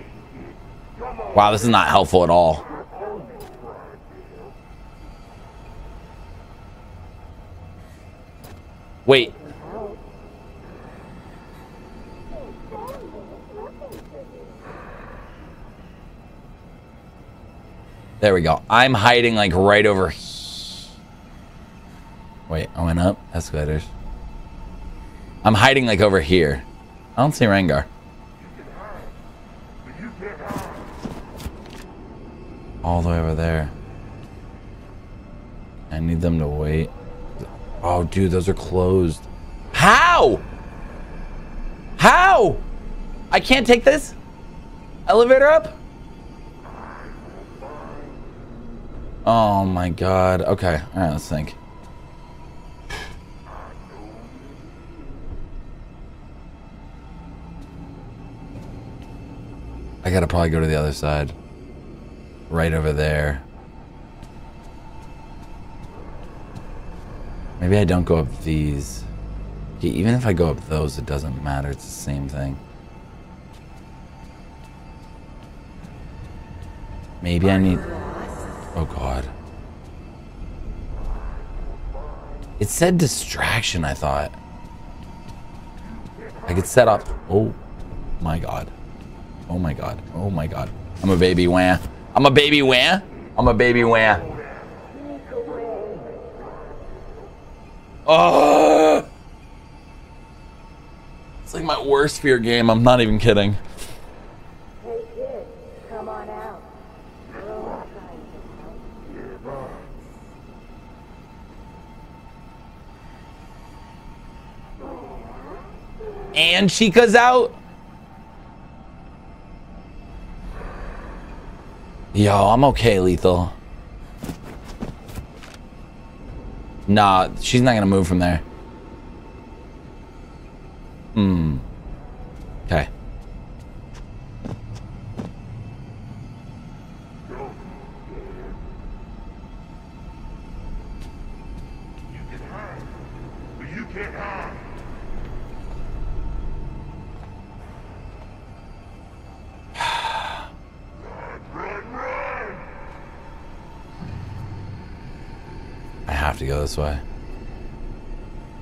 Wow, this is not helpful at all. Wait. There we go. I'm hiding like right over here. Wait, I went up. Escalators. I'm hiding like over here. I don't see Rengar. All the way over there. I need them to wait. Oh, dude, those are closed. How? How? I can't take this? Elevator up? Oh my god. Okay. All right, let's think. I gotta probably go to the other side. Right over there. Maybe I don't go up these. Okay, even if I go up those, it doesn't matter. It's the same thing. Maybe I need... Oh, God. It said distraction, I thought. I could set up... Oh, my God. Oh, my God. Oh, my God. I'm a baby wham. I'm a baby wham. I'm a baby wham. Oh! It's like my worst fear game. I'm not even kidding. Hey kid, come on out. And Chica's out. Yo, I'm okay, Lethal. Nah, she's not gonna move from there. Hmm. Okay. To go this way.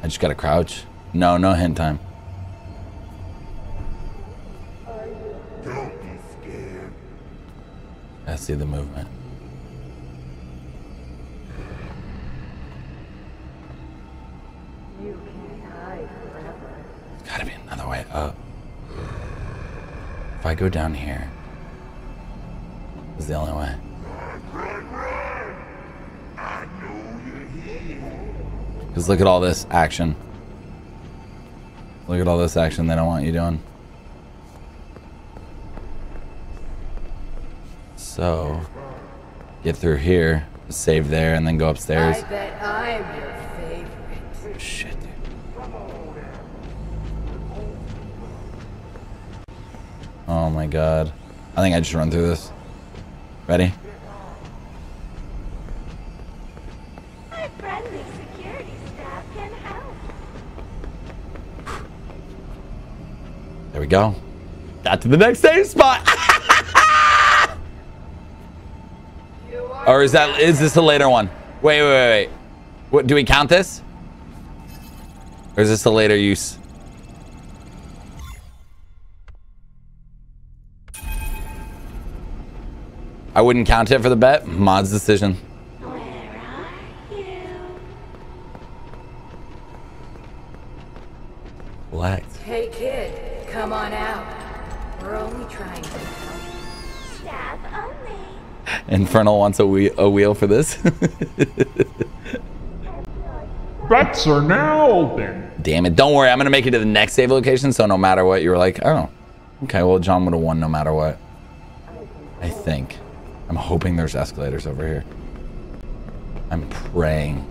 I just gotta crouch. No, no hint time. Don't be scared. I see the movement. the way up. If I go down here, it's the only way. Run. I know you're here. Because look at all this action. Look at all this action they don't want you doing. So, get through here, save there, and then go upstairs. I bet I'm your favorite. Shit, dude. Oh my god. I think I just run through this. Ready? My friendly security staff can help. There we go. That's the next save spot. Or is that, is this a later one? Wait. What, do we count this? Or is this a later use? I wouldn't count it for the bet. Mod's decision. Where are you? Relax. Hey kid, come on out. We're only trying to help. Staff only. Infernal wants a wheel for this. Bets are now open. Damn it. Don't worry. I'm going to make it to the next save location. So no matter what, you were like, oh, okay. Well, John would have won no matter what. I think. I'm hoping there's escalators over here. I'm praying.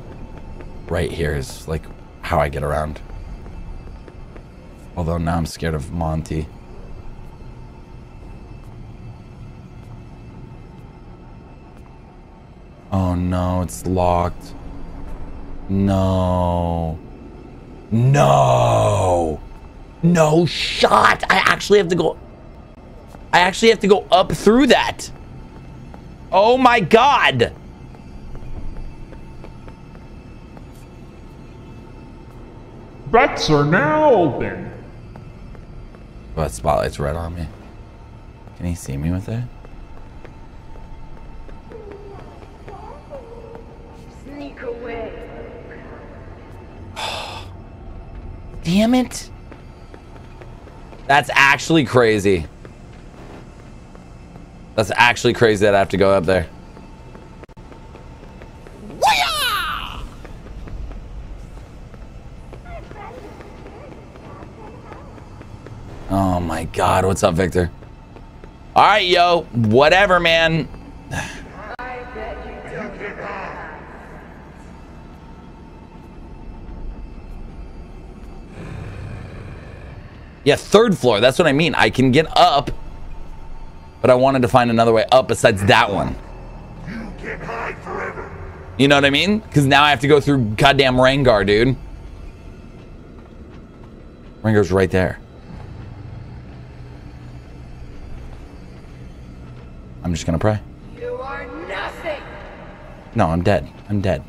Right here is like how I get around. Although now I'm scared of Monty. Oh no, it's locked. No. No shot. I actually have to go up through that. Oh my god. Bets are now open. But spotlight's right on me. Can he see me with it? Damn it. That's actually crazy. That's actually crazy that I have to go up there. Oh my god, what's up, Victor? All right, yo, whatever, man. Yeah, third floor. That's what I mean. I can get up, but I wanted to find another way up besides that one. You can hide forever. You know what I mean? Because now I have to go through goddamn Rengar, dude. Rengar's right there. I'm just gonna pray. You are nothing. No, I'm dead. I'm dead.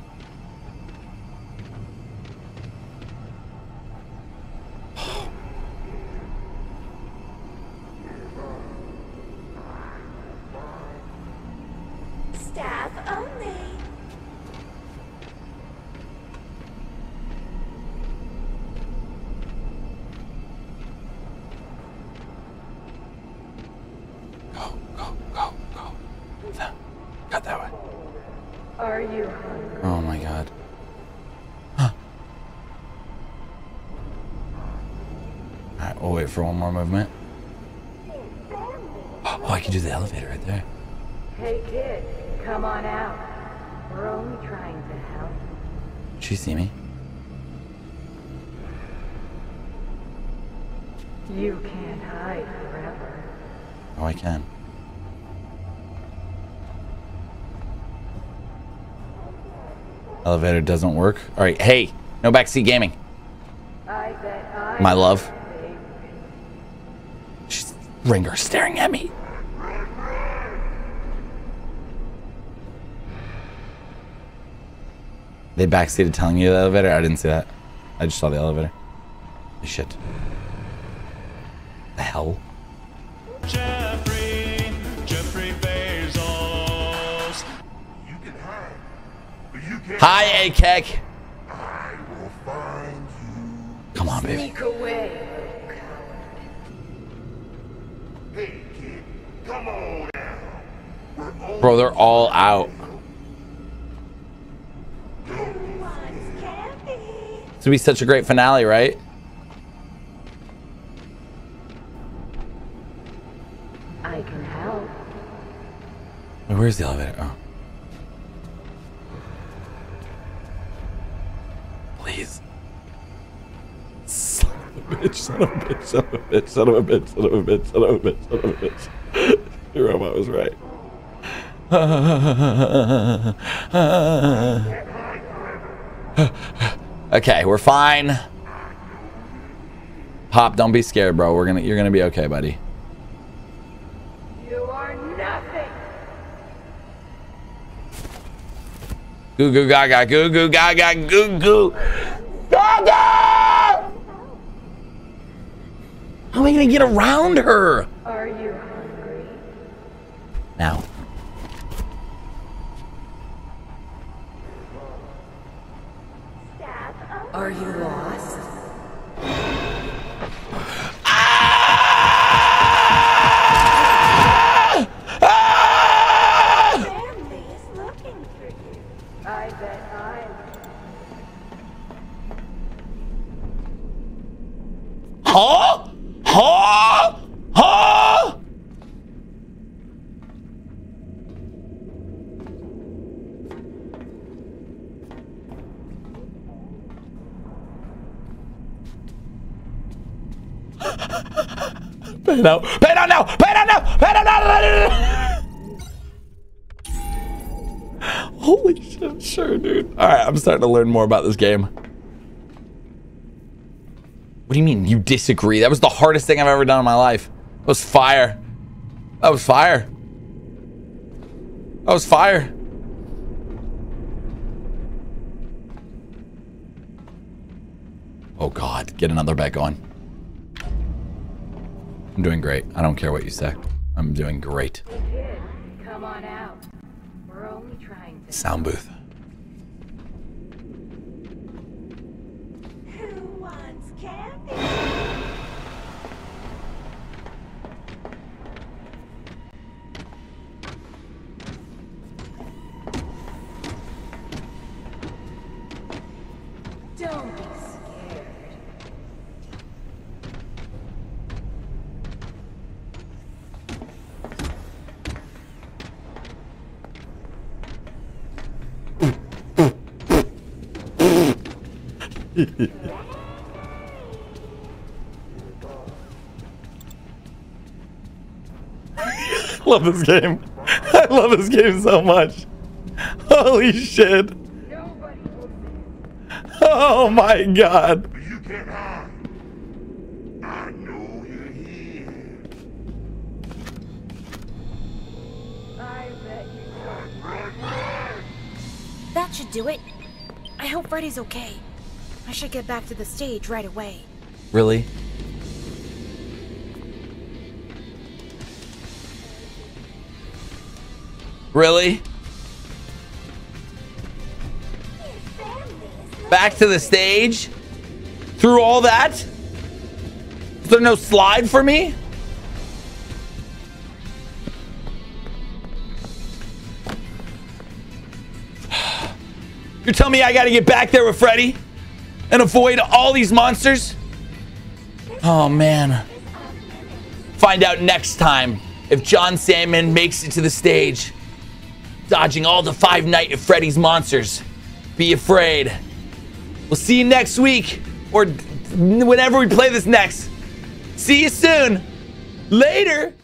Movement. Oh, I can do the elevator right there. Hey kid, come on out. We're only trying to help. Did she see me? You can't hide forever. Oh, I can. Elevator doesn't work. All right, hey, no backseat gaming. I bet I my love. Rengar staring at me. They backseated telling you the elevator? I didn't see that. I just saw the elevator. Shit. The hell? Jeffrey Bezos. You can hide, but you can't. Hi, A-Kek. I will find you. Come on, baby. Sneak away. Hey, kid, come on now. Bro, they're all out. It's gonna be such a great finale, right? I can help. Wait, where's the elevator? Oh. Please. Son of a bitch, son of a bitch, son of a bitch, son of a bitch, son of a bitch, son of a bitch, son of a bitch. Your robot was right. Okay, we're fine. Pop, don't be scared, bro. You're gonna be okay, buddy. You are nothing. Goo goo gaga, goo goo gaga, goo goo gaga. How am I gonna get around her? Are you hungry? Now. Are you lost? Ah! Ah! Family is looking for you. I bet I'm. Huh? Huh? Huh? Pay it out! Pay it out now! Pay it out now! Pay it out now! Holy shit, sure, dude. Alright, I'm starting to learn more about this game. What do you mean you disagree? That was the hardest thing I've ever done in my life. That was fire. That was fire. That was fire. Oh god, get another bet going. I'm doing great. I don't care what you say. I'm doing great. Kid, come on out. We're only trying to sound booth. Who wants candy? Don't be scared. Love this game. I love this game so much. Holy shit. Oh my god. You can't hide. I know you're here. I bet you are. That should do it. I hope Freddy's okay. I should get back to the stage right away. Really? Really? Back to the stage? Through all that? Is there no slide for me? You're telling me I gotta get back there with Freddy? And avoid all these monsters? Oh man. Find out next time if Jonsandman makes it to the stage. Dodging all the Five Nights at Freddy's monsters. Be afraid. We'll see you next week. Or whenever we play this next. See you soon. Later.